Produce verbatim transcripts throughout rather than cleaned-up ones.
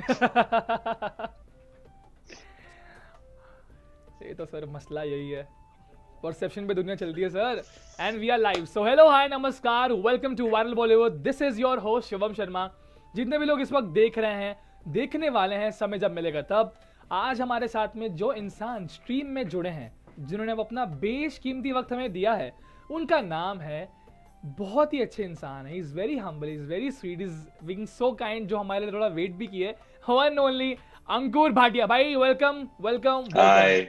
ये तो सर मसला यही है, परसेप्शन पे दुनिया चलती है sir. And we are live, so hello hi नमस्कार, welcome to viral Bollywood, this is your host Shivam Sharma. जितने भी लोग इस वक्त देख रहे हैं, देखने वाले हैं, समय जब मिलेगा तब। आज हमारे साथ में जो इंसान स्ट्रीम में जुड़े हैं, जिन्होंने वो अपना बेशकीमती वक्त हमें दिया है, उनका नाम है, बहुत ही अच्छे इंसान है, is very humble, is very sweet, is being so kind, जो हमारे लिए थोड़ा वेट भी किए, वन ओनली अंकुर भाटिया भाई। Welcome welcome. हाय।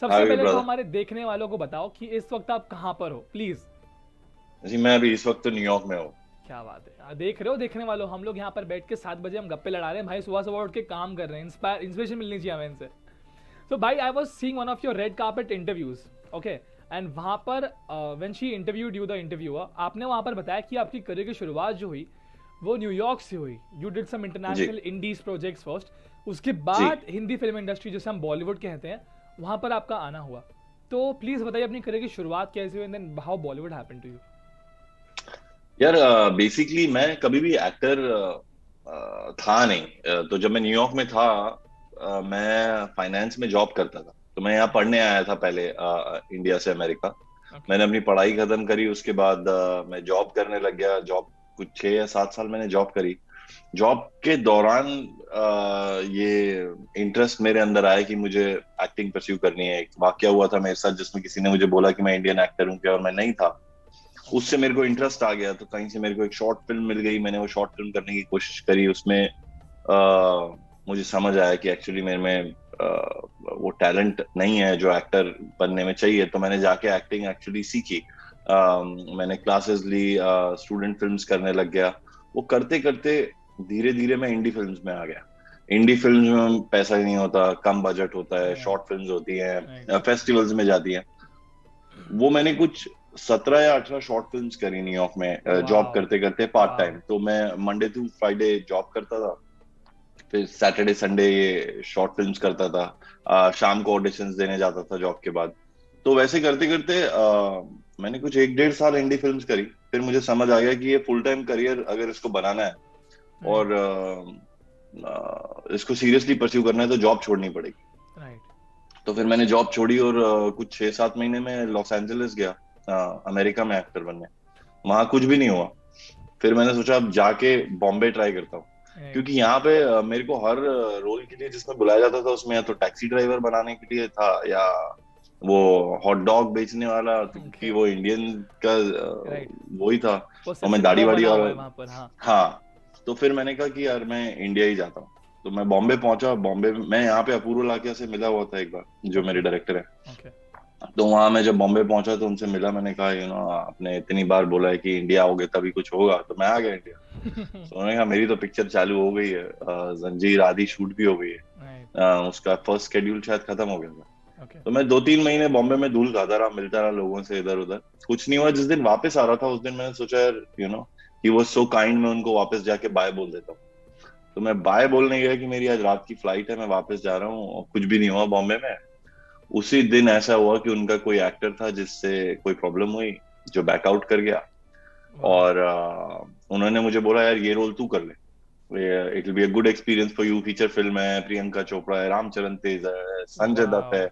सबसे पहले तो हमारे देखने वालों को बताओ कि इस वक्त आप कहाँ पर हो प्लीज। जी मैं अभी इस वक्त तो न्यूयॉर्क में हूँ। क्या बात है, देख रहे हो देखने वालों, हम लोग यहाँ पर बैठ के सात बजे हम गप्पे लड़ा रहे हैं भाई, सुबह सुबह उठ के काम कर रहे हैं, इंस्पायर इंस्पिरेशन मिलनी चाहिए हमें इनसे। तो भाई I was seeing one of your red carpet interviews, okay, and वहाँ पर when she interviewed you the interviewer, आपने वहाँ पर बताया कि आपकी करियर की शुरुआत जो हुई वो न्यूयॉर्क से हुई, you did some international indies projects first, उसके बाद हिंदी फिल्म इंडस्ट्री जिसे हम बॉलीवुड कहते हैं वहाँ पर आपका आना हुआ। तो प्लीज बताइए अपनी करियर की शुरुआत कैसे हुई and then how Bollywood happened to you. यार बेसिकली uh, मैं कभी भी एक्टर uh, था नहीं, uh, तो जब मैं न्यूयॉर्क में था uh, मैं फाइनेंस में जॉब करता था, तो मैं यहाँ पढ़ने आया था पहले uh, इंडिया से अमेरिका। okay. मैंने अपनी पढ़ाई खत्म करी, उसके बाद uh, मैं जॉब करने लग गया, जॉब कुछ छह या सात साल मैंने जॉब करी। जॉब के दौरान uh, ये इंटरेस्ट मेरे अंदर आया कि मुझे एक्टिंग परस्यू करनी है। एक वाक्या हुआ था मेरे साथ जिसमें किसी ने मुझे बोला कि मैं इंडियन एक्टर हूँ क्या, और मैं नहीं था, उससे मेरे को इंटरेस्ट आ गया। तो कहीं से मेरे को एक शॉर्ट फिल्म मिल गई, मैंने वो शॉर्ट फिल्म करने की कोशिश करी, उसमें आ, मुझे समझ आया कि एक्चुअली मेरे में आ, वो टैलेंट नहीं है जो एक्टर बनने में चाहिए। तो मैंने जाके एक्टिंग एक्चुअली सीखी, आ, मैंने क्लासेस ली, स्टूडेंट फिल्म्स करने लग गया, वो करते करते धीरे धीरे मैं इंडी फिल्म्स में आ गया। इंडी फिल्म्स में पैसा नहीं होता, कम बजट होता है, शॉर्ट फिल्म्स होती है, फेस्टिवल्स में जाती है। वो मैंने कुछ सत्रह या अठारह शॉर्ट फिल्म्स करी न्यूयॉर्क में जॉब करते करते पार्ट टाइम। तो मैं मंडे टू फ्राइडे जॉब करता था, फिर सैटरडे संडे ये शॉर्ट फिल्म्स करता था, आ, शाम को ऑडिशंस देने जाता था जॉब के बाद। तो वैसे करते करते आ, मैंने कुछ एक डेढ़ साल इंडी फिल्म्स करी, फिर मुझे समझ आ गया कि ये फुल टाइम करियर अगर इसको बनाना है और आ, आ, इसको सीरियसली परस्यू करना है तो जॉब छोड़नी पड़ेगी। तो फिर मैंने जॉब छोड़ी और कुछ छह सात महीने में लॉस एंजलिस गया, अमेरिका में एक्टर बनने। वहां कुछ भी नहीं हुआ, फिर मैंने सोचा अब जाके बॉम्बे ट्राई करता हूँ, क्योंकि यहाँ पे मेरे को हर रोल के लिए जिसमें बुलाया जाता था उसमें या तो टैक्सी ड्राइवर बनाने के लिए था, या वो हॉट डॉग बेचने वाला, क्योंकि वो इंडियन का वो ही था, और मैं दाढ़ी वाड़ी और हाँ। तो फिर मैंने कहा कि यार मैं इंडिया ही जाता हूँ, तो मैं बॉम्बे पहुंचा। बॉम्बे मैं यहाँ पे अपूर्व लाकिया से मिला हुआ था एक बार, जो मेरे डायरेक्टर है। तो वहां मैं जब बॉम्बे पहुंचा तो उनसे मिला, मैंने कहा यू नो आपने इतनी बार बोला है कि इंडिया आओगे तभी कुछ होगा, तो मैं आ गया इंडिया। तो उन्होंने कहा मेरी तो पिक्चर चालू हो गई है, जंजीर आदि शूट भी हो गई है, उसका फर्स्ट स्केड्यूल शायद खत्म हो गया था। okay. तो मैं दो तीन महीने बॉम्बे में धूल खाता रहा, मिलता रहा लोगों से इधर उधर, कुछ नहीं हुआ। जिस दिन वापस आ रहा था उस दिन मैंने सोचा यार you know he was so kind, मैं उनको वापस जाके बाय बोल देता हूँ। तो मैं बाय बोलने गया कि मेरी आज रात की फ्लाइट है, मैं वापस जा रहा हूँ, कुछ भी नहीं हुआ बॉम्बे में। उसी दिन ऐसा हुआ कि उनका कोई एक्टर था जिससे कोई प्रॉब्लम हुई, जो बैकआउट कर गया, और uh, उन्होंने मुझे बोला यार ये रोल तू कर ले, it will be a good experience for you, feature film है, प्रियंका चोपड़ा है, राम चरण तेज है, संजय दत्त है।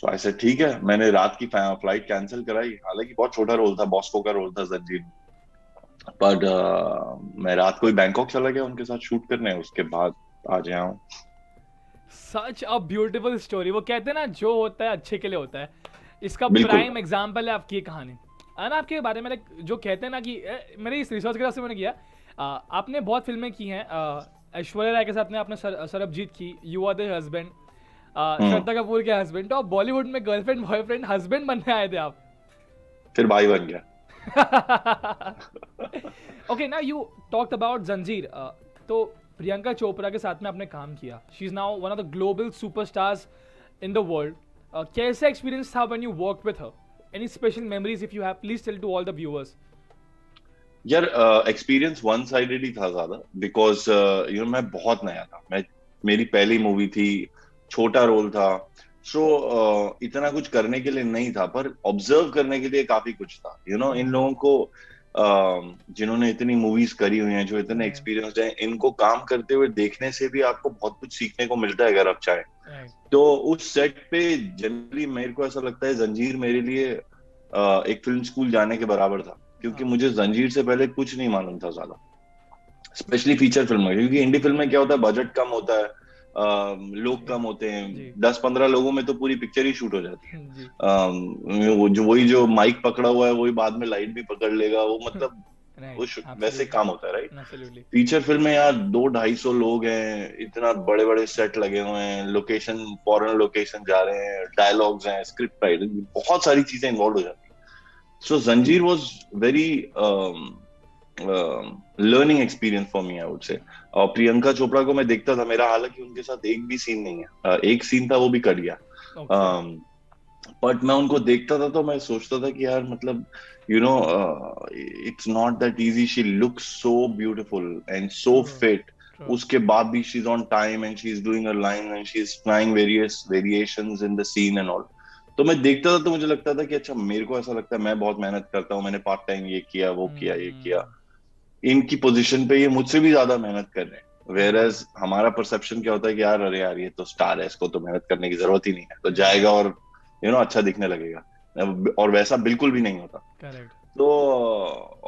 सो आई सेड ठीक है, मैंने रात की फ्लाइट कैंसिल कराई, हालांकि बहुत छोटा रोल था, बॉस्को का रोल था जंजीर, बट uh, मैं रात को ही बैंकॉक चला गया उनके साथ शूट करने, उसके बाद आज यहाँ हूँ। सच अ ब्यूटीफुल स्टोरी, वो कहते हैं ना जो होता है अच्छे के लिए होता है, इसका प्राइम एग्जांपल है आपकी कहानी। और आपके बारे में जो कहते हैं ना कि मेरे इस रिसर्च के तरफ से मैंने किया, आ, आपने बहुत फिल्में की हैं, ऐश्वर्या राय के साथ में आपने सर, सरबजीत की, you are the husband, Shraddha Kapoor के हस्बैंड, तो बॉलीवुड में गर्लफ्रेंड बॉयफ्रेंड हस्बैंड बनने आए थे आप, फिर भाई बन गया। ओके ना, यू टॉक्ड अबाउट जंजीर, तो प्रियंका चोपड़ा के साथ में आपने काम किया, she is now one of the global superstars in the world, कैसा एक्सपीरियंस था when you work with her, any special memories if you have please tell to all the viewers. यार एक्सपीरियंस वन साइडेड ही था ज्यादा, because you know मैं बहुत नया था, मैं मेरी पहली मूवी थी, छोटा रोल था, सो so, uh, इतना कुछ करने के लिए नहीं था, पर ऑब्जर्व करने के लिए काफी कुछ था, यू you नो know, इन लोगों को जिन्होंने इतनी मूवीज करी हुई हैं, जो इतने एक्सपीरियंस हैं, इनको काम करते हुए देखने से भी आपको बहुत कुछ सीखने को मिलता है अगर आप चाहें तो। उस सेट पे जनरली मेरे को ऐसा लगता है जंजीर मेरे लिए एक फिल्म स्कूल जाने के बराबर था, क्योंकि मुझे जंजीर से पहले कुछ नहीं मालूम था ज्यादा, स्पेशली फीचर फिल्म में, क्योंकि इंडी फिल्म में क्या होता है बजट कम होता है, Uh, लोग कम होते हैं, दस पंद्रह लोगों में तो पूरी पिक्चर ही शूट हो जाती है। uh, वो जो वही जो माइक पकड़ा हुआ है वही बाद में लाइट भी पकड़ लेगा, वो मतलब वो वैसे काम होता है राइट। फीचर फिल्म में यार दो ढाई सौ लोग हैं, इतना बड़े बड़े सेट लगे हुए हैं, लोकेशन फॉरेन लोकेशन जा रहे हैं, डायलॉग्स हैं, स्क्रिप्ट राइटिंग, बहुत सारी चीजें इन्वॉल्व हो जाती है। So Zanjeer was very learning experience for me I would say. और प्रियंका चोपड़ा को मैं देखता था, मेरा हालांकि उनके साथ एक भी सीन नहीं है, uh, एक सीन था वो भी कट गया, बट मैं उनको देखता था तो मैं सोचता था कि यार मतलब you know it's not that easy, she looks so beautiful and so fit, उसके बाद भी she is on time and she is doing a line and she is trying various variations in the scene and all. तो मैं देखता था तो मुझे लगता था कि अच्छा मेरे को ऐसा लगता है मैं बहुत मेहनत करता हूँ, मैंने पार्ट टाइम ये किया वो किया ये किया, इनकी पोजीशन पे ये मुझसे भी ज्यादा मेहनत कर रहे हैं। Whereas हमारा परसेप्शन क्या होता है कि यार अरे यार ये तो स्टार है, इसको तो मेहनत करने की जरूरत ही नहीं है, तो जाएगा और यू नो अच्छा दिखने लगेगा, और वैसा बिल्कुल भी नहीं होता। Correct. तो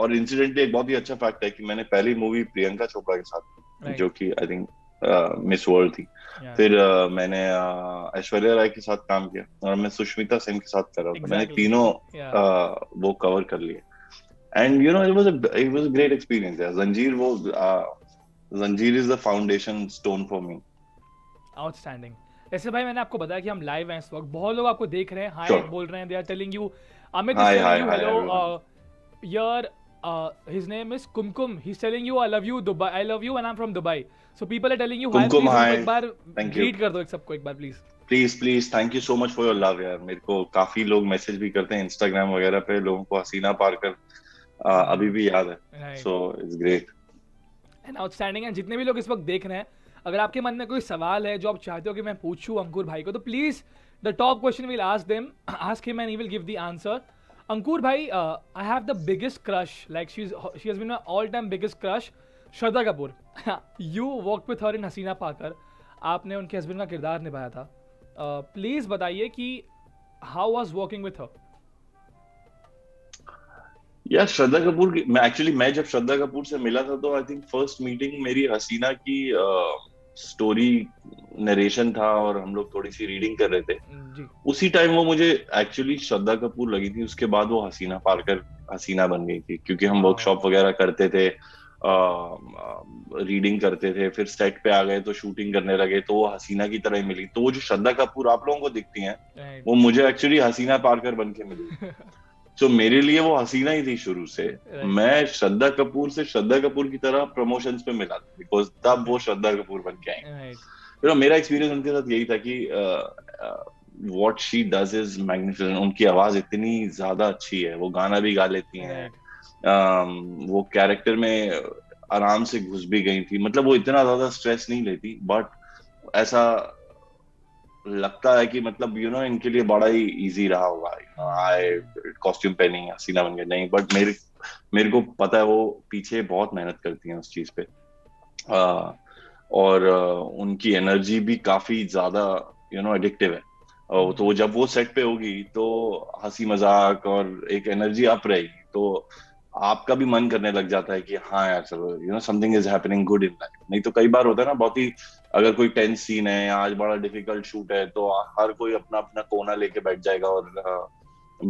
और इंसिडेंटली एक बहुत ही अच्छा फैक्ट है कि मैंने पहली मूवी प्रियंका चोपड़ा के साथ right. जो कि आई थिंक मिस वर्ल्ड थी, yeah. फिर uh, मैंने uh, ऐश्वर्या राय के साथ काम किया और मैं सुष्मिता सेन के साथ कर रहा हूँ, exactly. मैंने तीनों yeah. uh, वो कवर कर लिए and you know it was a it was a great experience yeah. Zanjeer wo uh, Zanjeer is the foundation stone for me. Outstanding. ऐसे भाई मैंने आपको बताया कि हम लाइव हैं इस वक्त, बहुत लोग आपको देख रहे हैं, हाय sure. बोल रहे हैं, they are telling you Amit hi, is telling hi, you hello uh, your uh, his name is Kumkum, he's telling you I love you Dubai, I love you and I'm from Dubai, so people are telling you hi, Kumkum, hi. एक बार greet कर दो एक सबको एक बार please please please thank you so much for your love यार। मेरे को काफी लोग मैसेज भी करते हैं Instagram वगैरह पे, लोगों को हसीना पारकर Uh, अभी भी याद है, so it's great and outstanding। and जितने भी लोग इस वक्त देख रहे हैं, अगर आपके मन में कोई सवाल है जो आप चाहते हो कि मैं पूछूं अंकुर भाई को, तो please the top question we'll ask them, ask him and he will give the answer। Ankur भाई, uh, I have the biggest crush, like she's she has been my all-time biggest crush, Shraddha Kapoor. you worked with her in हसीना पाकर, आपने उनके husband का किरदार निभाया था। uh, please बताइए कि how was working with her? यार श्रद्धा कपूर की मैं एक्चुअली मैं जब श्रद्धा कपूर से मिला था तो आई थिंक फर्स्ट मीटिंग मेरी हसीना की स्टोरी नरेशन था और हम लोग थोड़ी सी रीडिंग कर रहे थे जी। उसी टाइम वो मुझे एक्चुअली श्रद्धा कपूर लगी थी, उसके बाद वो हसीना पारकर हसीना बन गई थी, क्योंकि हम वर्कशॉप वगैरह करते थे, रीडिंग करते थे, फिर सेट पे आ गए तो शूटिंग करने लगे, तो वो हसीना की तरह ही मिली। तो वो जो श्रद्धा कपूर आप लोगों को दिखती है वो मुझे एक्चुअली हसीना पारकर बन के मिली। तो so, मेरे लिए वो हसीना ही थी शुरू से। right. मैं श्रद्धा कपूर से श्रद्धा कपूर की तरह प्रमोशंस पे मिला था, बिकॉज तब वो श्रद्धा कपूर बन के आई। right. तो मेरा एक्सपीरियंस उनके साथ यही था कि what she does is magnificent. उनकी आवाज इतनी ज्यादा अच्छी है, वो गाना भी गा लेती हैं। right. वो कैरेक्टर में आराम से घुस भी गई थी, मतलब वो इतना ज्यादा स्ट्रेस नहीं लेती, बट ऐसा लगता है कि मतलब यू you नो know, इनके लिए बड़ा ही इजी रहा होगा। आई कॉस्ट्यूम पहनी हसीना बन गई नहीं, बट मेरे मेरे को पता है वो पीछे बहुत मेहनत करती हैं उस चीज पे। uh, और uh, उनकी एनर्जी भी काफी ज्यादा यू नो एडिक्टिव है। uh, तो जब वो सेट पे होगी तो हंसी मजाक और एक एनर्जी अप रहेगी, तो आपका भी मन करने लग जाता है कि हाँ यार चलो you know something is happening good in life. नहीं तो कई बार होता है ना, बहुत ही अगर कोई टेंस सीन है या आज बड़ा डिफिकल्ट शूट है तो हर कोई अपना अपना कोना लेके बैठ जाएगा और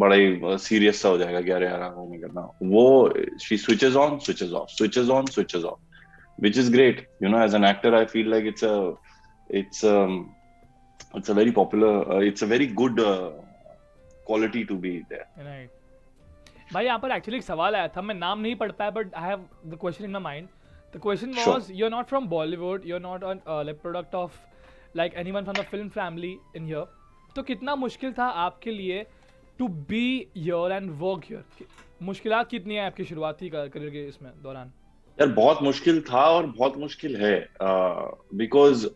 बड़ा ही सीरियस सा हो जाएगा कि अरे यार वो नहीं करना। वो she switches on switches off switches on switches off, which is great. You know as an actor I feel like it's a it's it's a very popular it's a very good quality to be there. भाई यहाँ पर actually एक सवाल आया था, मैं नाम नहीं पढ़ पाया, but I have the question in my mind. The question was you are not from Bollywood, you are not like product of like anyone from the film family in here, तो कितना मुश्किल था आपके लिए to be here and work here? मुश्किलात कितनी है आपकी शुरुआती करियर के इसमें दौरान? यार बहुत मुश्किल था और बहुत मुश्किल है, बिकॉज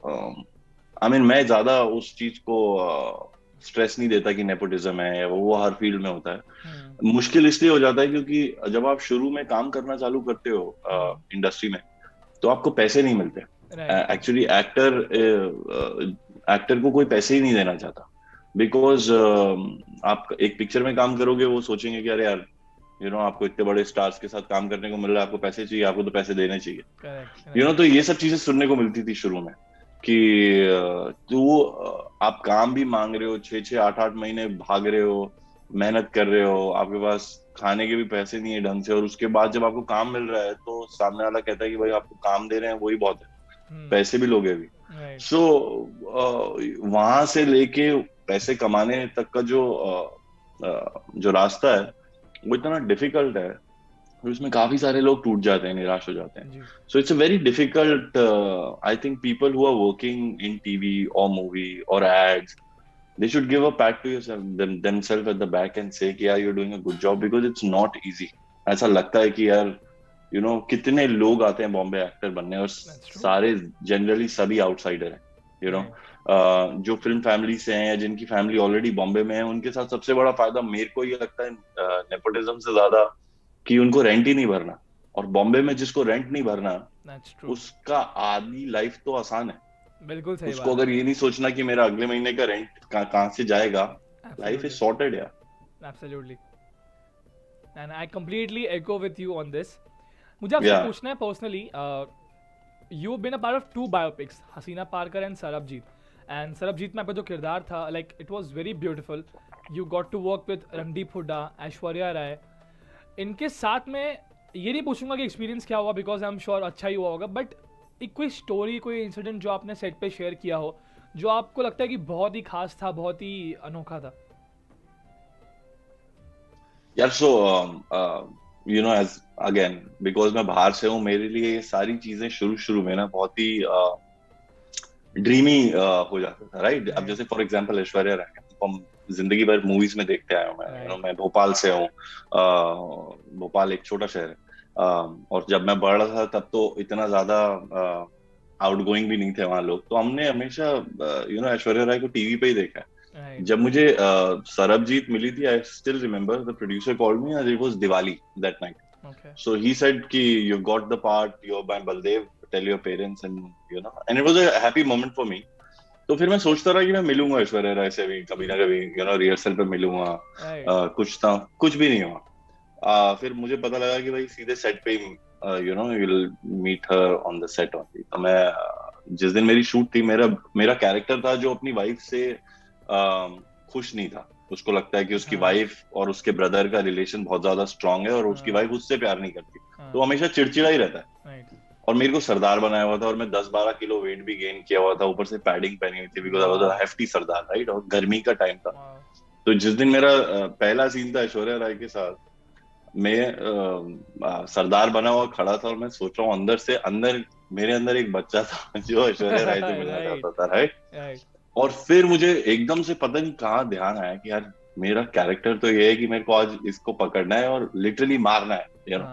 आई मीन मैं ज्यादा उस चीज को uh, स्ट्रेस नहीं देता कि नेपोटिज्म है, वो हर फील्ड में होता है। मुश्किल इसलिए हो जाता है क्योंकि जब आप शुरू में काम करना चालू करते हो इंडस्ट्री में तो आपको पैसे नहीं मिलते। एक्चुअली एक्टर एक्टर को कोई पैसे ही नहीं देना चाहता, बिकॉज uh, आप एक पिक्चर में काम करोगे वो सोचेंगे कि अरे यार यू नो आपको इतने बड़े स्टार्स के साथ काम करने को मिल रहा है, आपको पैसे चाहिए, आपको तो पैसे देने चाहिए, यू नो। तो ये सब चीजें सुनने को मिलती थी शुरू में कि तू आप काम भी मांग रहे हो, छः छः आठ आठ महीने भाग रहे हो, मेहनत कर रहे हो, आपके पास खाने के भी पैसे नहीं है ढंग से, और उसके बाद जब आपको काम मिल रहा है तो सामने वाला कहता है कि भाई आपको काम दे रहे हैं वही बहुत है, पैसे भी लोगे अभी। सो वहां से लेके पैसे कमाने तक का जो जो रास्ता है वो इतना डिफिकल्ट है, उसमें काफी सारे लोग टूट जाते हैं, निराश हो जाते हैं। So it's a very difficult, I think people who are working in TV और मूवी और ads, they should give a pat to yourself themselves at the back end से कि यार you are doing a good job, because it's not easy. ऐसा लगता है कि यार यू you नो know, कितने लोग आते हैं बॉम्बे एक्टर बनने और सारे जनरली सभी आउटसाइडर हैं, यू नो। जो फिल्म फैमिली से हैं या जिनकी फैमिली ऑलरेडी बॉम्बे में है उनके साथ सबसे बड़ा फायदा मेरे को ये लगता है नेपोटिज्म से ज्यादा कि उनको रेंट ही नहीं भरना, और बॉम्बे में जिसको रेंट नहीं भरना उसका आधी लाइफ तो आसान है, बिल्कुल सही उसको बात। अगर ये नहीं सोचना कि मेरा अगले महीने का रेंट कहाँ से जाएगा, लाइफ इज सॉर्टेड यार। Absolutely and I completely echo with you on this. मुझे आपसे yeah. पूछना है personally, you been a part of two biopics, Haseena Parkar and Sarabjit, and Sarabjit में आपका जो किरदार था like it was very beautiful, you got to work with Randeep Hooda, Aishwarya Rai, इनके साथ में ये नहीं पूछूंगा कि एक्सपीरियंस क्या हुआ बिकॉज आई एम श्योर अच्छा ही हुआ होगा, बट एक कोई स्टोरी कोई इंसिडेंट जो आपने सेट पे शेयर किया हो जो आपको लगता है कि बहुत ही खास था, बहुत ही अनोखा था। यार so you know as again because मैं बाहर से हूँ, मेरे लिए ये सारी चीजें शुरू शुरू में ना बहुत ही ड्रीमी uh, uh, हो जाता था, राइट right? अब जैसे फॉर एग्जाम्पल ऐश्वर्या राय, जिंदगी भर मूवीज में देखते आया हूँ मैं, यू नो। मैं भोपाल से हूँ, भोपाल एक छोटा शहर है, और जब मैं बड़ा था तब तो इतना ज्यादा आउटगोइंग भी नहीं थे वहाँ लोग, तो हमने हमेशा यू नो ऐश्वर्या राय को टीवी पे ही देखा है। जब मुझे सरबजीत मिली थी, I still remember the producer called me and it was Diwali that night, so he said कि you got the part, you are by Baldev, tell your parents and you know, and it was a happy moment for me. तो फिर मैं सोचता रहा कि मैं मिलूंगा ऐश्वर्या राय से भी कभी ना कभी, यू नो रिहर्सल पे मिलूंगा, uh, कुछ था कुछ भी नहीं हुआ। uh, फिर मुझे पता लगा कि भाई सीधे सेट पे you know you will meet her on the set only. तो मैं जिस दिन मेरी शूट थी, मेरा मेरा कैरेक्टर था जो अपनी वाइफ से uh, खुश नहीं था, उसको लगता है कि उसकी वाइफ और उसके ब्रदर का रिलेशन बहुत ज्यादा स्ट्रांग है और उसकी वाइफ उससे प्यार नहीं करती, तो हमेशा चिड़चिड़ा ही रहता है। और मेरे को सरदार बनाया हुआ था और मैं दस बारह किलो वेट भी गेन किया हुआ था, ऊपर से पैडिंग पहनी हुई थी because I was a hefty sardar, right. और गर्मी का टाइम था, तो जिस दिन मेरा पहला सीन था ऐश्वर्या राय के साथ, मैं आ, सरदार बना हुआ खड़ा था और मैं सोच रहा हूँ अंदर से, अंदर मेरे अंदर एक बच्चा था जो ऐश्वर्या राय से मिलना चाहता था, राइट। और फिर मुझे एकदम से पता नहीं कहाँ ध्यान आया कि यार मेरा कैरेक्टर तो ये है कि मेरे को आज इसको पकड़ना है और लिटरली मारना है, यू नो,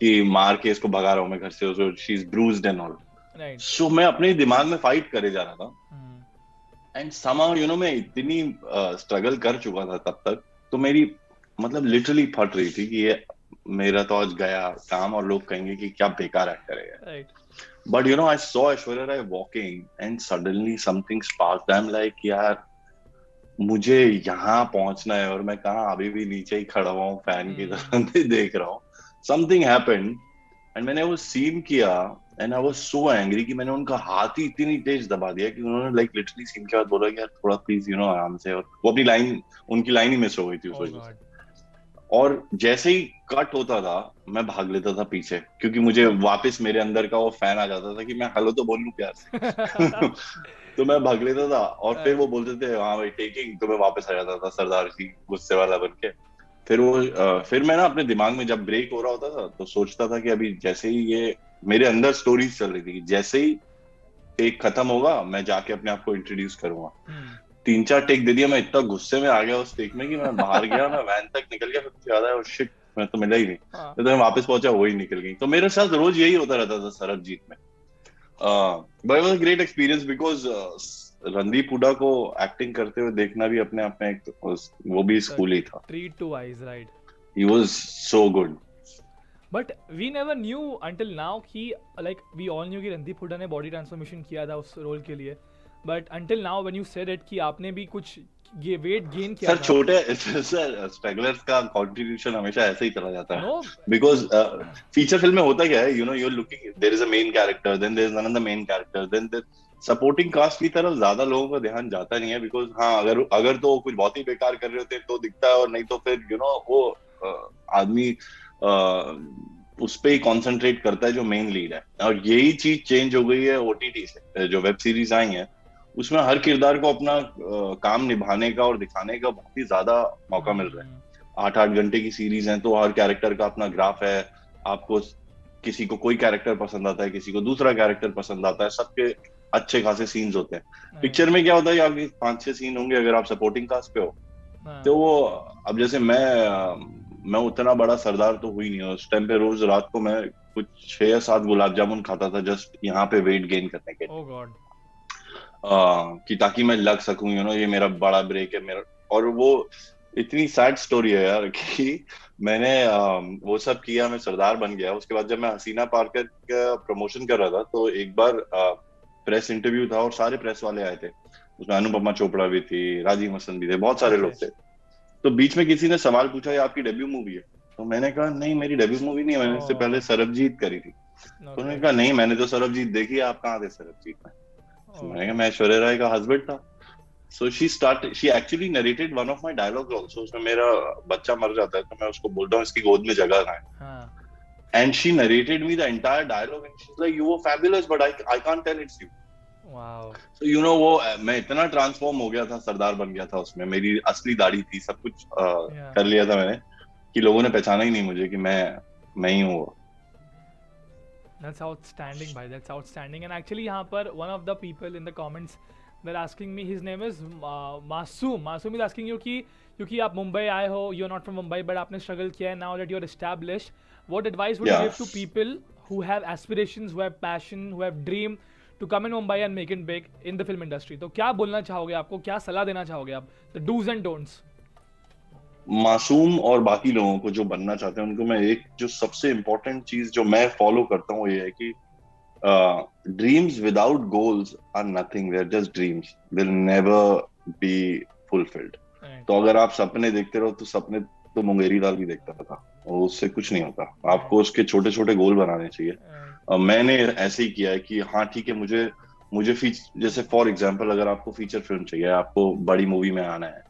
कि मार के इसको भगा रहा हूँ मैं घर से, उसको she is bruised and all. So मैं अपने दिमाग में फाइट करे जा रहा था, एंड समाउ यू नो मैं इतनी स्ट्रगल uh, कर चुका था तब तक, तो मेरी मतलब लिटरली फट रही थी कि ये मेरा तो आज गया काम और लोग कहेंगे कि क्या बेकार एक्टर है। But you know I saw Aishwarya Rai walking and suddenly something sparked, I am like यार मुझे यहाँ पहुंचना है और मैं कहाँ अभी भी नीचे ही खड़ा हुआ हूँ, फैन की तरह देख रहा हूँ। Something happened and मैंने वो सीम किया and I was so angry कि मैंने उनका हाथ ही इतनी तेज दबा दिया कि उन्होंने like literally सीम के बाद बोला कि यार थोड़ा please you know आराम से, और वो अपनी लाइन उनकी लाइन ही मिस हो गई थी उस वजह से। और जैसे ही कट होता था मैं भाग लेता था पीछे, क्योंकि मुझे वापस मेरे अंदर का वो फैन आ जाता था कि मैं हेलो तो बोल लूं प्यार से तो मैं भाग लेता था और फिर वो बोलते थे हाँ भाई टेकिंग, तो मैं वापस आ जाता था सरदार जी गुस्से वाला बन के। फिर वो आ, फिर मैं ना अपने दिमाग में जब ब्रेक हो रहा होता था तो सोचता था कि अभी जैसे ही ये मेरे अंदर स्टोरीज चल रही थी, जैसे ही टेक खत्म होगा मैं जाके अपने आप को इंट्रोड्यूस करूंगा। तीन चार टेक दे दिया, मैं इतना गुस्से में आ गया उस टेक में कि मैं बाहर गया, मैं वैन तक निकल गया, फिर याद आया और शिट मैं तो मिला ही नहीं, तो मैं वापस पहुंचा वही निकल गई। तो मेरे साथ रोज यही होता रहता था सरबजीत में। But it was a great experience because Randeep Hooda को एक्टिंग करते हुए देखना भी अपने आप में एक वो भी स्कूल ही था. Treat to eyes, right? He was so good. But we never knew until now कि like we all knew कि रणदीप हुडा ने बॉडी ट्रांसफॉर्मेशन किया था उस रोल के लिए. But until now when you said it कि आपने भी कुछ ये वेट गेन किया. सर छोटे सर स्ट्रगलर्स का कंट्रीब्यूशन हमेशा ऐसे ही चला जाता है बिकॉज़ फीचर फिल्म में होता क्या है, you know, you are looking, there is a main character, then there is another main character, then there supporting cast की तरफ ज्यादा लोगों का ध्यान जाता नहीं है बिकॉज हाँ अगर अगर तो कुछ बहुत ही बेकार कर रहे होते हैं तो दिखता है, और नहीं तो फिर यू नो वो आदमी उस पे ही कॉन्सेंट्रेट करता है जो मेन लीड है. और यही चीज चेंज हो गई है ओटीटी से, जो वेब सीरीज आई है उसमें हर किरदार को अपना काम निभाने का और दिखाने का बहुत ही ज्यादा मौका मिल रहा है. आठ आठ घंटे की सीरीज है तो हर कैरेक्टर का अपना ग्राफ है, आपको किसी को कोई कैरेक्टर पसंद आता है, किसी को दूसरा कैरेक्टर पसंद आता है, सबके अच्छे खासे सीन्स होते हैं. पिक्चर में क्या होता है आपके पांच छह सीन होंगे अगर आप सपोर्टिंग कास्ट पे हो तो वो, अब जैसे मैं मैं उतना बड़ा सरदार तो हुई नहीं, उस टाइम पे रोज रात को मैं कुछ छह या सात गुलाब जामुन खाता था जस्ट यहाँ पे वेट गेन करने के लिए. oh God. आ, कि ताकि मैं लग सकूं, यू नो, ये मेरा बड़ा ब्रेक है मेरा. और वो इतनी सैड स्टोरी है यार कि मैंने आ, वो सब किया, मैं सरदार बन गया. उसके बाद जब मैं हसीना पार्कर का प्रमोशन कर रहा था तो एक बार आ, प्रेस इंटरव्यू था और सारे प्रेस वाले आए थे, उसमें अनुपमा चोपड़ा भी थी, राजीव मसंद भी थे, बहुत सारे लोग थे. तो बीच में किसी ने सवाल पूछा ये आपकी डेब्यू मूवी है, तो मैंने कहा नहीं मेरी डेब्यू मूवी नहीं है, मैंने इससे पहले सरबजीत करी थी. तो उन्होंने कहा नहीं मैंने तो सरबजीत देखी, आप कहाँ थे सरबजीत में? तो मैंने कहा मैं ऐश्वर्या राय का हस्बैंड था. So she start she actually narrated one of my dialogues also. उसमें मेरा बच्चा मर जाता है तो मैं उसको बोलता हूँ इसकी गोद में जगह ना, and she narrated me the entire dialogue and she's like you were fabulous but i i can't tell it's you. wow. So you know wo main itna transform ho gaya tha, sardar ban gaya tha, usme meri asli daadi thi, sab kuch uh, yeah. kar liya tha maine ki logon ne pehchana hi nahi mujhe ki main main hi hu. That's outstanding bhai, that's outstanding. And actually yahan par one of the people in the comments they're asking me, his name is uh, Masoom. Masoom is asking you ki kyunki aap Mumbai aaye ho, you're not from Mumbai but aapne struggle kiya hai, now that you're established, what advice would yeah. you give to people who have aspirations, who have passion, who have dream to come in Mumbai and make it big in the film industry? तो क्या बोलना चाहोगे, आपको क्या सलाह देना चाहोगे आप, the do's and don'ts? मासूम और बाकी लोगों को जो बनना चाहते हैं उनको मैं एक जो सबसे इम्पोर्टेंट चीज जो मैं फॉलो करता हूँ ये है कि dreams without goals are nothing, they are just dreams, they will never be fulfilled. तो अगर आप सपने देखते रहो तो सपने तो मुंगेरी लाल भी देखता था, और उससे कुछ नहीं होता. आपको उसके छोटे छोटे गोल बनाने चाहिए. uh, मैंने ऐसे ही किया है कि हाँ ठीक है मुझे मुझे जैसे फॉर एग्जांपल अगर आपको फीचर फिल्म चाहिए, आपको बड़ी मूवी में आना है,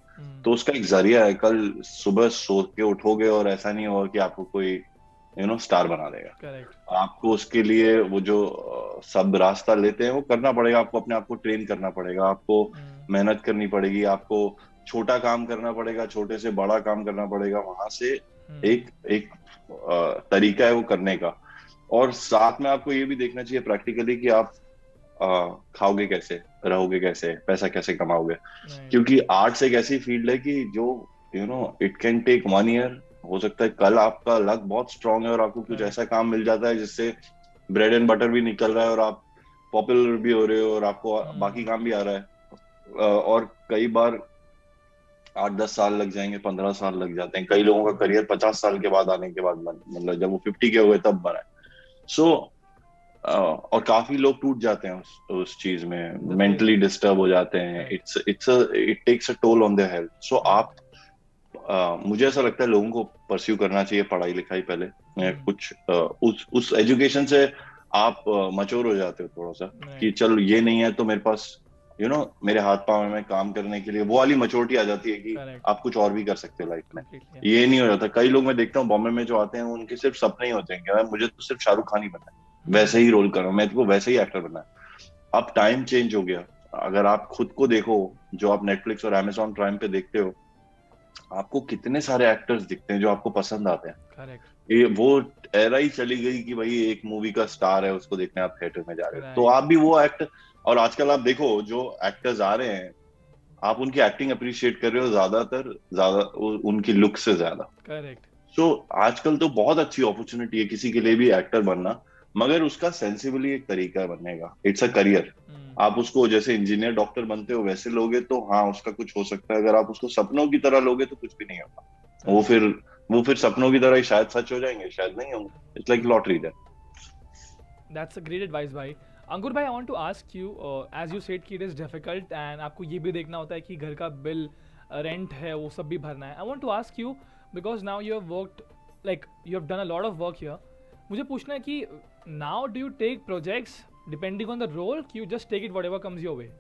तो उसका एक जरिया है. कल सुबह सो के उठोगे और ऐसा नहीं होगा कि आपको कोई यू नो स्टार बना देगा. आपको उसके लिए वो जो सब रास्ता लेते हैं वो करना पड़ेगा, आपको अपने आप को ट्रेन करना पड़ेगा, आपको मेहनत करनी पड़ेगी, आपको छोटा काम करना पड़ेगा, छोटे से बड़ा काम करना पड़ेगा. वहां से एक एक तरीका है वो करने का. और साथ में आपको ये भी देखना चाहिए प्रैक्टिकली कि आप आ, खाओगे कैसे, रहोगे कैसे, पैसा कैसे कमाओगे, क्योंकि आर्ट्स एक ऐसी फील्ड है कि जो you know it can take one year. हो सकता है कल आपका लक बहुत स्ट्रांग है और आपको कुछ ऐसा काम मिल जाता है जिससे ब्रेड एंड बटर भी निकल रहा है और आप पॉपुलर भी हो रहे हो और आपको बाकी काम भी आ रहा है. और कई बार आठ दस साल लग जाएंगे, पंद्रह साल लग जाते हैं. कई लोगों का करियर पचास साल के बाद आने के बाद मतलब जब वो फिफ्टी के हुए तब बना है. सो और काफी लोग टूट जाते हैं उस उस चीज में, मेंटली डिस्टर्ब हो जाते हैं. It's it's it takes a toll on their health. So आप uh, मुझे ऐसा लगता है लोगों को परस्यू करना चाहिए पढ़ाई लिखाई पहले. hmm. कुछ uh, उस उस एजुकेशन से आप मैच्योर uh, हो जाते हो थोड़ा सा कि चल ये नहीं है तो मेरे पास यू you नो know, मेरे हाथ पांव में काम करने के लिए वो वाली मैच्योरिटी आ जाती है कि Correct. आप कुछ और भी कर सकते हो लाइफ में. Correct. ये नहीं हो जाता. कई लोग मैं देखता हूँ बॉम्बे में जो आते हैं उनके सिर्फ सपने ही होते हैं, मुझे तो सिर्फ शाहरुख खान ही बनना है, वैसे ही रोल करना, मैं तो वैसे ही एक्टर बनना है. अब टाइम चेंज हो गया. अगर आप खुद को देखो जो आप नेटफ्लिक्स और अमेजोन प्राइम पे देखते हो, आपको कितने सारे एक्टर्स दिखते हैं जो आपको पसंद आते हैं. ये वो एरा ही चली गई कि भाई एक मूवी का स्टार है उसको देखने आप थिएटर में जा रहे हो. तो आप भी वो एक्ट, और आजकल आप देखो जो एक्टर्स आ रहे हैं आप उनकी एक्टिंग अप्रिशिएट कर रहे हो ज्यादातर ज्यादा उनकी लुक से ज्यादा. करेक्ट. सो आजकल तो बहुत अच्छी अपॉर्चुनिटी है किसी के लिए भी एक्टर बनना, मगर उसका सेंसिबली एक तरीका बनने का. It's a career. आप उसको जैसे इंजीनियर डॉक्टर बनते हो वैसे लोगे तो हाँ उसका कुछ हो सकता है, अगर आप उसको सपनों की तरह लोगे तो कुछ भी नहीं होगा, वो फिर वो फिर सपनों की तरह ही शायद सच हो जाएंगे शायद नहीं होंगे, it's like lottery there. That's a great advice भाई। अंकुर भाई, I want to ask you, as you said कि इट इज डिफिकल्ट एंड आपको ये भी देखना होता है कि घर का बिल, रेंट है, वो सब भी भरना है। I want to ask you because now you have worked, like you have done a lot of work here. मुझे पूछना है कि now do you take projects depending on the role कि you just take it whatever comes your way?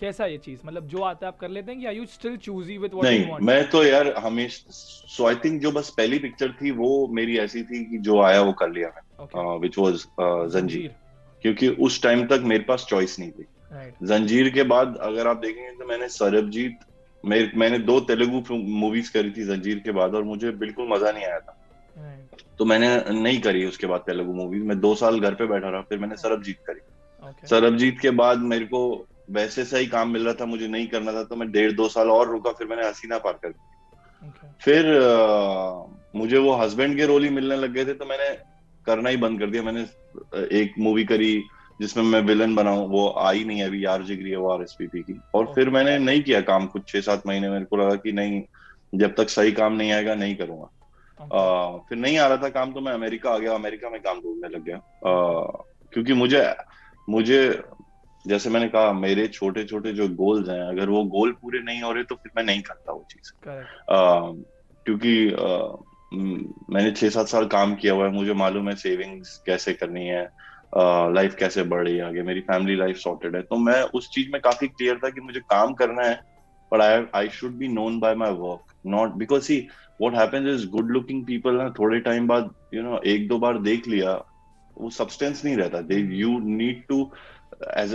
कैसा ये चीज, मतलब जो आता है आप कर लेते हैं कि are you still choosy with what you want? मैं तो यार हमेशा, सो आई थिंक जो बस पहली पिक्चर थी वो मेरी ऐसी थी कि जो आया वो कर लिया मैंने, व्हिच वाज जंजीर, क्योंकि उस टाइम तक मेरे पास चॉइस नहीं थी। right. जंजीर के बाद अगर आप देखेंगे तो मैंने सरबजीत, मेरे मैंने दो तेलुगु मूवीज करी थी जंजीर के बाद और मुझे बिल्कुल मजा नहीं आया था। right. तो मैंने नहीं करी उसके बाद तेलुगु मूवीज, मैं दो साल घर पे बैठा रहा, फिर मैंने right. सरबजीत करी। okay. सरबजीत के बाद मेरे को वैसे सही काम मिल रहा था, मुझे नहीं करना था, तो मैं डेढ़ दो साल और रुका, फिर मैंने हसीना पारकर की। okay. फिर आ, मुझे वो हस्बैंड के रोल ही मिलने लग गए थे तो मैंने करना ही बंद कर दिया। मैंने एक मूवी करी जिसमें मैं विलन बना हूं, वो आई नहीं अभी, यार जिगरिया वो आरएसपीपी की, और okay. फिर मैंने नहीं किया काम कुछ छह सात महीने, मेरे को लगा कि नहीं जब तक सही काम नहीं आएगा नहीं करूंगा। okay. आ, फिर नहीं आ रहा था काम तो मैं अमेरिका आ गया, अमेरिका में काम ढूंढने लग गया, आ, क्योंकि मुझे मुझे जैसे मैंने कहा मेरे छोटे छोटे जो गोल्स हैं अगर वो गोल पूरे नहीं हो रहे तो फिर मैं नहीं करता वो चीज, क्योंकि मैंने छह सात साल काम किया हुआ है, मुझे मालूम है सेविंग्स कैसे करनी है, लाइफ कैसे बढ़ रही है आगे, मेरी फैमिली लाइफ सॉर्टेड है, तो मैं उस चीज में काफी क्लियर था कि मुझे काम करना है, but I I should be known by my work, not because see what happens is good looking people ना थोड़े टाइम बाद यू नो एक दो बार देख लिया वो सब्सटेंस नहीं रहता, they you need to as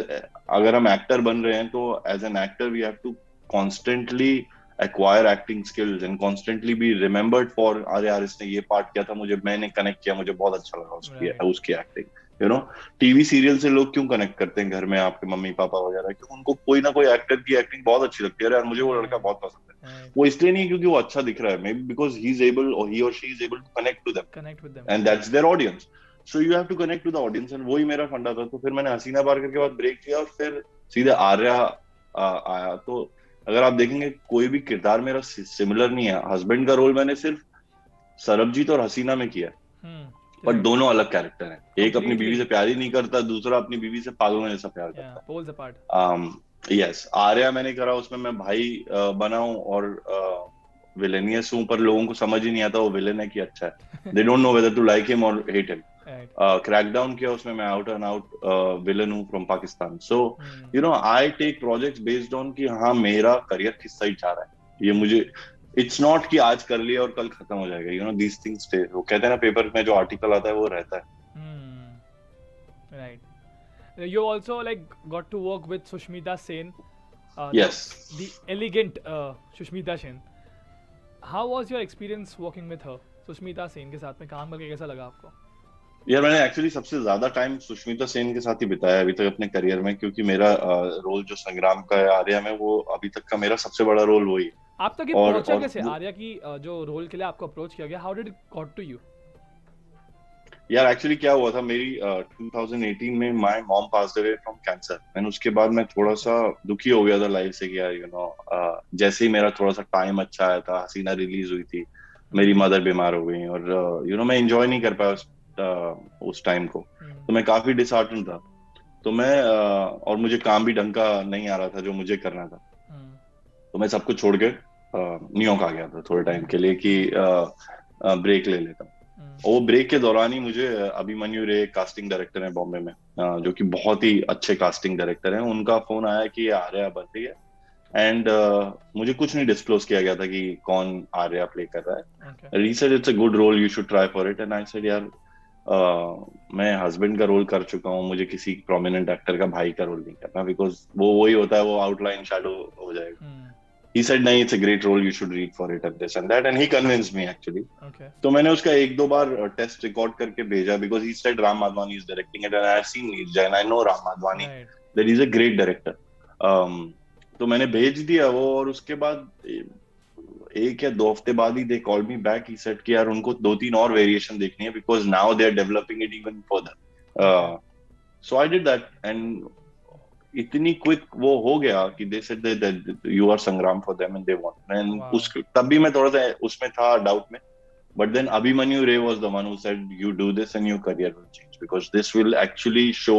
अगर हम एक्टर बन रहे हैं तो as an actor we have to constantly acquire acting skills and constantly be remembered for अरे यार इसने ये पार्ट किया था, मुझे मैंने कनेक्ट किया, मुझे बहुत अच्छा लगा उसकी उसकी acting, you know TV serial से लोग क्यों कनेक्ट करते हैं घर में आपके मम्मी पापा वगैरह, क्योंकि उनको कोई ना कोई एक्टर की एक्टिंग बहुत अच्छी लगती है, यार मुझे वो लड़का बहुत पसंद है, वो इसलिए नहीं क्योंकि वो अच्छा दिख रहा है, maybe because he is able और ही और she is able to connect to them and that's their audience, so you have to connect to the audience, and वही मेरा फंडा था। तो फिर मैंने हसीना पारकर के बाद ब्रेक लिया और फिर सीधे आर्या आया, तो अगर आप देखेंगे कोई भी किरदार मेरा सिमिलर नहीं है, हस्बैंड का रोल मैंने सिर्फ सरबजीत और हसीना में किया है, पर दोनों अलग कैरेक्टर हैं, एक अपनी बीवी से प्यार ही नहीं करता, दूसरा अपनी बीवी से पागलों जैसा प्यार करता है। यस, आर्या मैंने करा, उसमें मैं भाई बना हूं और विलेनियस हूं, पर लोगों को समझ ही नहीं आता वो विलेन है कि अच्छा है, they don't know whether to like him और हेट हिम। क्रैकडाउन किया, उसमें मैं आउट एंड आउट विलन हूँ from Pakistan, so you know I take projects based on कि हाँ मेरा करियर किस साइड जा रहा है, ये मुझे इट्स नॉट कि आज कर लिया और कल खत्म हो जाएगा, you know these things stay, वो कहते हैं ना पेपर में जो आर्टिकल आता है वो रहता है। Right, you also like got to work with Sushmita Sen, yes the elegant Sushmita Sen, how was your experience working with her? Sushmita Sen के साथ में काम करके कैसा लगा आपको? यार मैंने एक्चुअली सबसे ज्यादा टाइम सुष्मिता सेन के साथ ही बिताया अभी तक अपने करियर में, क्योंकि मेरा रोल जो संग्राम का है आर्या में वो अभी तक का मेरा सबसे बड़ा रोल वही है। आप तक ये पहुंचा कैसे? आर्या की जो रोल के लिए आपको अप्रोच किया गया, how did it got to you? यार एक्चुअली क्या हुआ था, मेरी ट्वेंटी एटीन में my mom passed away from cancer, and उसके बाद मैं थोड़ा सा दुखी हो गया था लाइफ से कि यार यू नो जैसे ही मेरा थोड़ा सा टाइम अच्छा आया था, हसीना रिलीज हुई थी, मेरी मदर बीमार हो गई और यू नो मैं एंजॉय नहीं कर पाया उस टाइम को, तो मैं काफी डिसहार्टन था, तो मैं और मुझे काम भी ढंग का नहीं आ रहा था जो मुझे करना था, तो मैं सब कुछ छोड़ के न्यूयॉर्क आ गया था थोड़े टाइम के लिए कि ब्रेक ले लेता हूँ। वो ब्रेक के दौरान ही मुझे अभिमन्यु रे कास्टिंग डायरेक्टर हैं बॉम्बे में, जो कि बहुत ही अच्छे कास्टिंग डायरेक्टर हैं, उनका फोन आया कि आर्या बन रही है, एंड मुझे कुछ नहीं डिस्क्लोज किया गया था कि कौन आर्या प्ले कर रहा है। Research, it's a good role, you should try for it, and I said यार Uh, मैं हस्बैंड का रोल कर चुका हूँ, मुझे किसी प्रोमिनेंट एक्टर का भाई का रोल नहीं करना, बिकॉज वो वही होता है, वो आउटलाइन शैडो हो जाएगा। He said नहीं, it's a great role, you should read for it and this and that, and he convinced me actually। Okay. तो मैंने उसका एक दो बार टेस्ट रिकॉर्ड करके भेजा, because he said Ram Madhwani is directing it and I've seen Neerja and I know Ram Madhwani, right. that he's a great director। um, तो मैंने भेज दिया वो, और उसके बाद एक या दो हफ्ते बाद ही they call me back, he said कि यार उनको दो तीन और वेरिएशन देखनी है, because now they are developing it even further, so I did that, and इतनी क्विक वो हो गया कि they said that you are संग्राम for them and they want and उसके तब भी मैं थोड़ा सा उसमें था डाउट में, but then Abhimanyu Ray was the one who said you do this and your career will change because this will actually show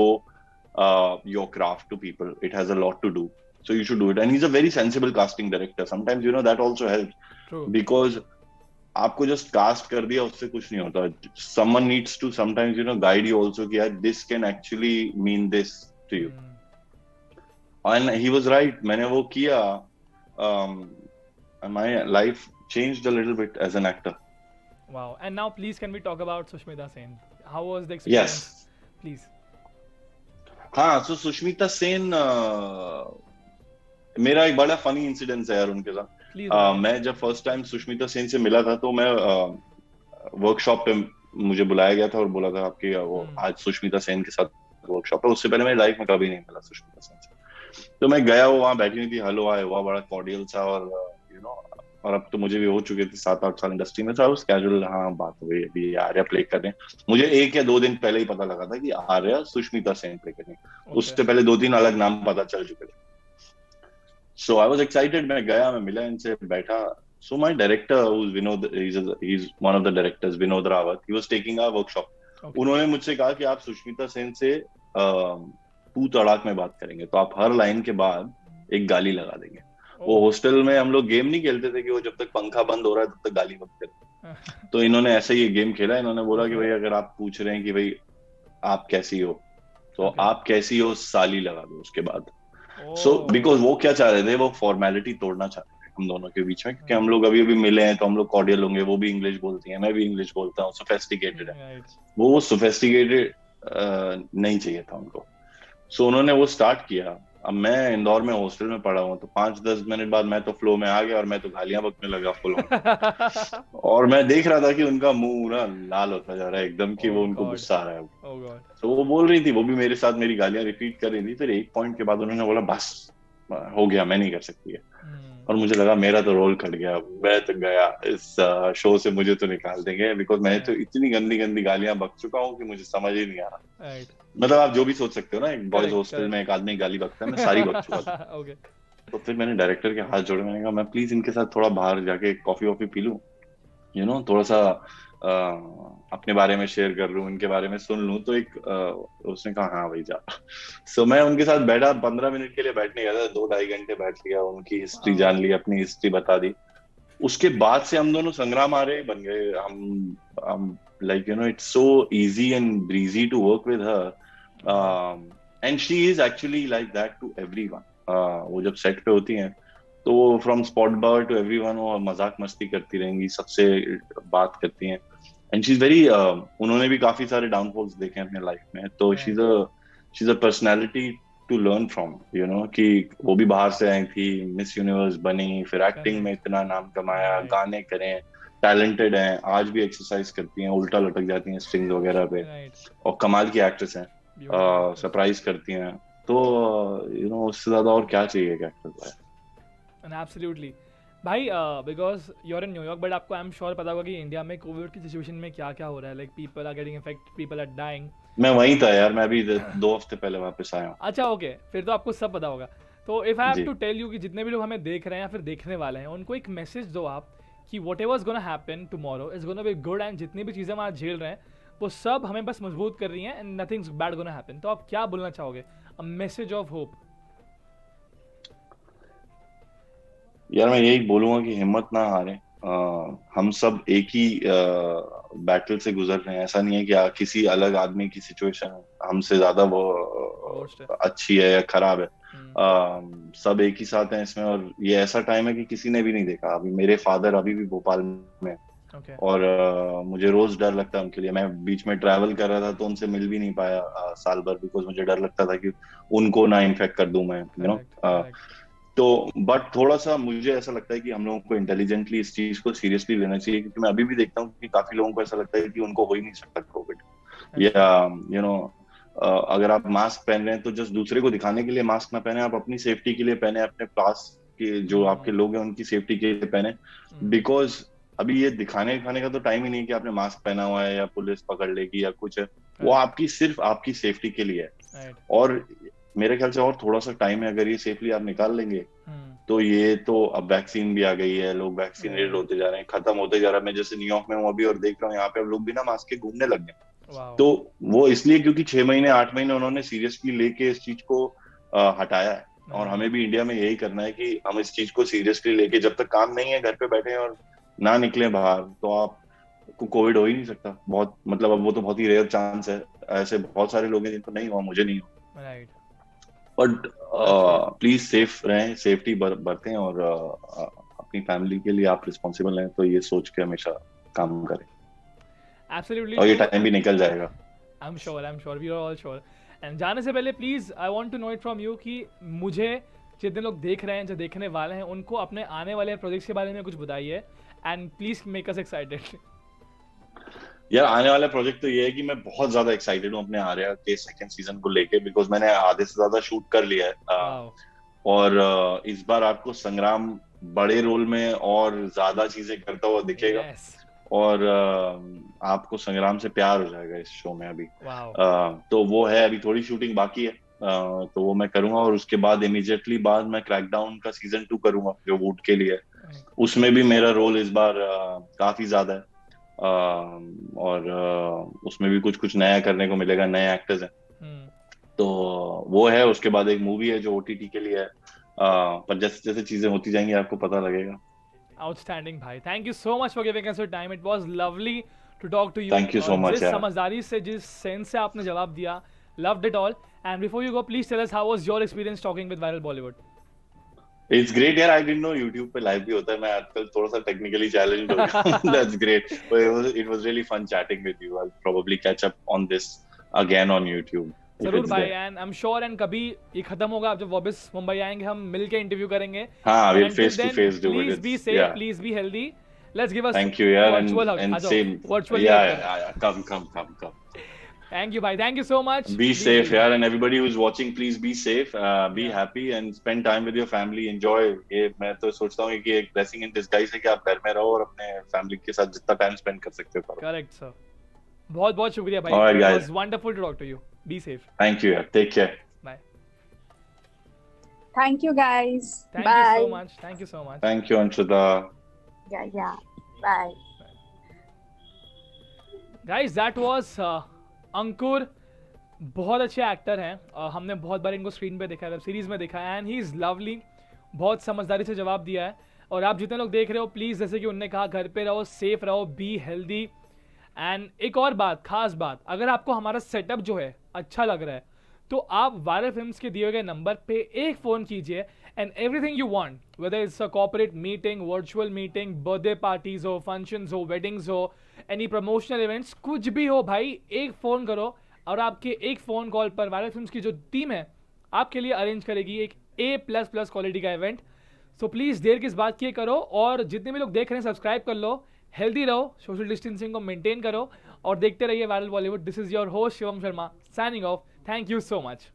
your craft to people, it has a lot to do, so you should do it, and he's a very sensible casting director, sometimes you know that also helps. True. Because aapko just cast kar diya usse kuch nahi hota, someone needs to sometimes you know guide you also ki yaar this can actually mean this to you. Mm. And he was right, maine wo kiya, um and my life changed a little bit as an actor. Wow. And now please can we talk about Sushmita Sen? How was the experience? Yes, please. Ha, so Sushmita Sen, uh, मेरा एक बड़ा funny incident है यार उनके साथ. uh, मैं जब first time Sushmita Sen से मिला था तो मैं वर्कशॉप uh, पे मुझे बुलाया गया था और बोला था आपके वो आज सुष्मिता सेन के साथ वर्कशॉप है. उससे पहले मेरी लाइफ में कभी नहीं मिला सुष्मिता सेन से, तो मैं गया, वो वहाँ बैठी हुई थी, हेलो हाय, वहाँ बड़ा कॉर्डियल था और यू नो, और अब तो मुझे भी हो चुके थे सात आठ साल इंडस्ट्री में था उस कैजुअल. हाँ, बात हो गई अभी आर्या प्ले कर रहे हैं. मुझे एक या दो दिन पहले ही पता लगा था कि आर्या सुष्मिता सेन प्ले कर रही है, उससे पहले दो तीन अलग नाम पता चल चुके थे. So I was excited. मैं गया, मैं मिला इनसे, बैठा. So my director, who's Vinod, he's he's one of the directors, Vinod Rawat. He was taking a workshop. Okay. उन्होंने मुझसे कहा कि आप सुष्मिता सेन से तू तड़ाक में बात करेंगे, तो आप हर लाइन के बाद एक गाली लगा देंगे. Oh. वो हॉस्टल में हम लोग गेम नहीं खेलते थे कि वो जब तक पंखा बंद हो रहा है तब तक गाली मत करें. तो इन्होंने ऐसा ही गेम खेला. इन्होंने बोला कि भाई अगर आप पूछ रहे हैं कि भाई आप कैसी हो, तो okay. आप कैसी हो साली लगा दो उसके बाद. सो oh. बिकॉज so, वो क्या चाह रहे थे, वो फॉर्मेलिटी तोड़ना चाह रहे थे हम दोनों के बीच में, क्योंकि हम लोग अभी अभी मिले हैं तो हम लोग कॉर्डियल होंगे. वो भी इंग्लिश बोलती है, मैं भी इंग्लिश बोलता हूँ, सोफेस्टिकेटेड है. right. वो वो सोफेस्टिकेटेड uh, नहीं चाहिए था उनको. सो so, उन्होंने वो स्टार्ट किया. अब मैं इंदौर में हॉस्टल में पढ़ा हुआ, तो पांच दस मिनट बाद मैं तो फ्लो में आ गया और मैं तो गालियां बकने लगा फुल और मैं देख रहा था कि उनका मुंह लाल होता जा रहा है एकदम कि oh वो God. उनको गुस्सा आ रहा है. oh तो वो बोल रही थी, वो भी मेरे साथ मेरी गालियां रिपीट कर रही थी. फिर एक पॉइंट के बाद उन्होंने बोला बस हो गया, मैं नहीं कर सकती है. hmm. और मुझे लगा मेरा तो रोल कट गया, मैं तो गया इस शो से, मुझे तो निकाल देंगे बिकॉज मैं तो इतनी गंदी गंदी गालियां बक चुका हूँ कि मुझे समझ ही नहीं आ रहा. right. मतलब आप जो भी सोच सकते हो ना, एक बॉयज हॉस्टल में एक आदमी गाली बकता है, मैं सारी बक चुका था. okay. तो फिर मैंने डायरेक्टर के हाथ जोड़े, मैंने कहा मैं प्लीज इनके साथ थोड़ा बाहर जाके कॉफी वॉफी पी लूं, यू नो, थोड़ा सा आ, अपने बारे में शेयर कर लूं, इनके बारे में सुन लूं. तो एक आ, उसने कहा हाँ भाई जा. सो so, मैं उनके साथ बैठा, पंद्रह मिनट के लिए बैठने गया था, दो ढाई घंटे बैठ लिया, उनकी हिस्ट्री जान ली, अपनी हिस्ट्री बता दी. उसके बाद से हम दोनों संग्राम आ रहे बन गए. हम हम like you know it's so easy and breezy to work with her, and she is actually like that to everyone. वो जब सेट पे होती हैं तो वो from spot boy to everyone वो मजाक मस्ती करती रहेंगी, सबसे बात करती हैं, एंड शी इज वेरी, उन्होंने भी काफी सारे डाउनफॉल्स देखे हैं अपने लाइफ में, तो she is a she is a personality to learn from, you know, कि वो भी बाहर से आई थी, मिस यूनिवर्स बनी, फिर एक्टिंग में इतना नाम कमाया, गाने करें, टैलेंटेड हैं, आज भी एक्सरसाइज करती हैं, उल्टा लटक जाती हैं स्ट्रिंग्स वगैरह पे, और कमाल की एक्ट्रेस हैं, सरप्राइज करती हैं. तो यू नो उससे ज्यादा और क्या चाहिए एक्ट्रेस. एब्सोल्युटली भाई, because you are in New York, but आपको आई एम श्योर पता होगा कि इंडिया में कोविड की सिचुएशन में क्या क्या हो रहा है, like people are getting affected, people are dying. मैं वहीं था यार, मैं अभी दो हफ्ते पहले वापस आया हूँ. अच्छा, ओके, फिर तो आपको सब पता होगा. तो if I have to tell you कि जितने भी लोग हमें देख रहे हैं या फिर देखने वाले हैं, उनको एक मैसेज दो आप कि whatever is gonna happen tomorrow is gonna be good, and जितनी भी चीज़ें हम आज झेल रहे हैं वो सब हमें बस मजबूत कर रही हैं, and nothing is bad gonna happen. तो आप क्या बोलना चाहोगे, अ मैसेज ऑफ होप? यार मैं यही बोलूंगा कि हिम्मत ना हारे. हम सब एक ही बैटल से गुजर रहे हैं, ऐसा नहीं है कि आ, किसी अलग आदमी की सिचुएशन हमसे ज्यादा वो अच्छी है या खराब है. आ, सब एक ही साथ हैं इसमें, और ये ऐसा टाइम है कि किसी ने भी नहीं देखा. अभी मेरे फादर अभी भी भोपाल में. okay. और आ, मुझे रोज डर लगता है उनके लिए. मैं बीच में ट्रैवल कर रहा था तो उनसे मिल भी नहीं पाया आ, साल भर, बिकॉज मुझे डर लगता था कि उनको ना इन्फेक्ट कर दूं मैं, यू नो. तो बट थोड़ा सा मुझे ऐसा लगता है कि हम लोगों को इंटेलिजेंटली इस चीज को सीरियसली लेना चाहिए, क्योंकि मैं अभी भी देखता हूँ कि काफी लोगों को ऐसा लगता है कि उनको हो ही नहीं सकता कोविड, या यू नो अगर आप मास्क पहन रहे हैं तो जस्ट दूसरे को दिखाने के लिए मास्क ना पहने, आप अपनी सेफ्टी के लिए पहने, अपने पास के जो आपके लोग हैं उनकी सेफ्टी के लिए पहने, बिकॉज अभी ये दिखाने दिखाने का तो टाइम ही नहीं कि आपने मास्क पहना हुआ है या पुलिस पकड़ लेगी या कुछ है. वो आपकी सिर्फ आपकी सेफ्टी के लिए है. और मेरे ख्याल से और थोड़ा सा टाइम है, अगर ये सेफली आप निकाल लेंगे तो ये तो अब वैक्सीन भी आ गई है, लोग वैक्सीनेटेड होते जा रहे हैं, खत्म होते जा रहा है। मैं जैसे न्यूयॉर्क में हूँ अभी और देख रहा हूँ यहाँ पे अब लोग बिना मास्क के घूमने लग गए, तो वो इसलिए क्योंकि छह महीने आठ महीने उन्होंने सीरियसली लेके इस चीज को आ, हटाया है। और हमें भी इंडिया में यही करना है कि हम इस चीज को सीरियसली लेके, जब तक काम नहीं है घर पे बैठे और ना निकले बाहर तो आप को कोविड हो ही नहीं सकता। बहुत मतलब अब वो तो बहुत ही रेयर चांस है, ऐसे बहुत सारे लोग हैं जिनको नहीं हुआ, मुझे नहीं हुआ। राइट, बट प्लीज सेफ रहें, सेफ्टी बरतें और uh, अपनी फैमिली के लिए आप रिस्पॉन्सिबल हैं, तो ये सोच के हमेशा काम करें। एब्सोल्युटली, और ये टाइम भी निकल जाएगा। I am sure, I am sure, we are all sure. And जाने से पहले please I want to know it from you कि मुझे जितने लोग देख रहे हैं, जो देखने वाले हैं, उनको अपने आने वाले प्रोजेक्ट्स के बारे में कुछ बताइए and please make us excited. यार आने वाला प्रोजेक्ट तो ये है कि मैं बहुत ज्यादा एक्साइटेड हूँ अपने आर्या के सेकंड सीजन को लेके, बिकॉज मैंने आधे से ज्यादा शूट कर लिया है और इस बार आपको संग्राम बड़े रोल में और ज्यादा चीजें करता हुआ दिखेगा। yes. और आपको संग्राम से प्यार हो जाएगा इस शो में। अभी तो वो है, अभी थोड़ी शूटिंग बाकी है तो वो मैं करूंगा और उसके बाद इमीडिएटली बाद मैं क्रैकडाउन का सीजन टू करूंगा जो वोट के लिए। उसमें भी मेरा रोल इस बार काफी ज्यादा है आ, और आ, उसमें भी कुछ कुछ नया करने को मिलेगा, नए एक्टर्स हैं तो वो है। उसके बाद एक मूवी है जो ओटीटी के लिए है आ, पर जैसे जैसे चीजें होती जाएंगी आपको पता लगेगा। आउटस्टैंडिंग भाई, thank you so much for giving us your time, it was lovely to talk to you. Thank you so much. जिस समझदारी से, जिस सेंस से आपने जवाब दिया, loved it all. And before you go please tell us how was your experience talking with viral Bollywood. It's great यार, I didn't know YouTube पे live भी होता है। मैं आजकल थोड़ा सा technically challenged हो गया। That's great, but it was it was really fun chatting with you. I'll probably catch up on this again on YouTube. जरूर भाई, and I'm sure and कभी ये खत्म होगा, आप जब वापस मुंबई आएंगे हम मिलके इंटरव्यू करेंगे। हाँ, we'll face to face do it. Please be safe, please be healthy. Let's give us thank you यार and and same virtual yeah come come come come. Thank you bhai, thank you so much. Be, be safe yaar and everybody who's watching please be safe, uh, be yeah. happy and spend time with your family, enjoy. ye main to sochta hu ki ek blessing in disguise hai ki aap ghar mein raho aur apne family ke sath jitna time spend kar sakte ho. Correct sir, bahut bahut shukriya bhai, it was wonderful to talk to you. Be safe, thank you yaar, take care, bye. Thank you guys, thank bye. you so much, thank you so much, thank you Anshita, yeah yeah bye, bye. Guys that was uh, अंकुर, बहुत अच्छे actor हैं, uh, हमने बहुत बार इनको screen पे देखा है, web series में देखा है एंड ही इज़ लवली। बहुत समझदारी से जवाब दिया है और आप जितने लोग देख रहे हो प्लीज़, जैसे कि उनने कहा, घर पे रहो, सेफ रहो, बी हेल्दी। एंड एक और बात, ख़ास बात, अगर आपको हमारा सेटअप जो है अच्छा लग रहा है तो आप वायरल फिल्म्स के दिए गए नंबर पर एक फ़ोन कीजिए and everything you want, whether it's a corporate meeting, virtual meeting, birthday parties हो, फंक्शंस हो, वेडिंग्स हो, एनी प्रमोशनल इवेंट्स, कुछ भी हो भाई, एक फ़ोन करो और आपके एक फ़ोन कॉल पर वायरल फिल्म्स की जो टीम है आपके लिए अरेंज करेगी एक ए प्लस प्लस क्वालिटी का इवेंट। सो प्लीज़ देर किस बात की करो और जितने भी लोग देख रहे हैं सब्सक्राइब कर लो, हेल्दी रहो, सोशल डिस्टेंसिंग को मेंटेन करो और देखते रहिए viral Bollywood. This is your host Shivam Sharma signing off, thank you so much.